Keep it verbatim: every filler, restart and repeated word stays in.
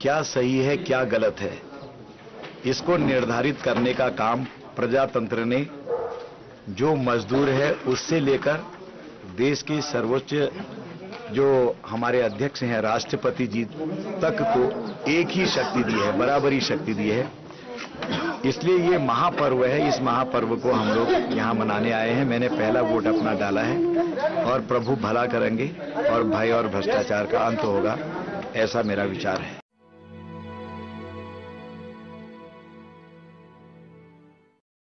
क्या सही है क्या गलत है, इसको निर्धारित करने का काम प्रजातंत्र ने जो मजदूर है उससे लेकर देश के सर्वोच्च जो हमारे अध्यक्ष हैं राष्ट्रपति जी तक को एक ही शक्ति दी है, बराबरी शक्ति दी है। इसलिए ये महापर्व है, इस महापर्व को हम लोग यहाँ मनाने आए हैं। मैंने पहला वोट अपना डाला है और प्रभु भला करेंगे और भय और भ्रष्टाचार का अंत होगा, ऐसा मेरा विचार है।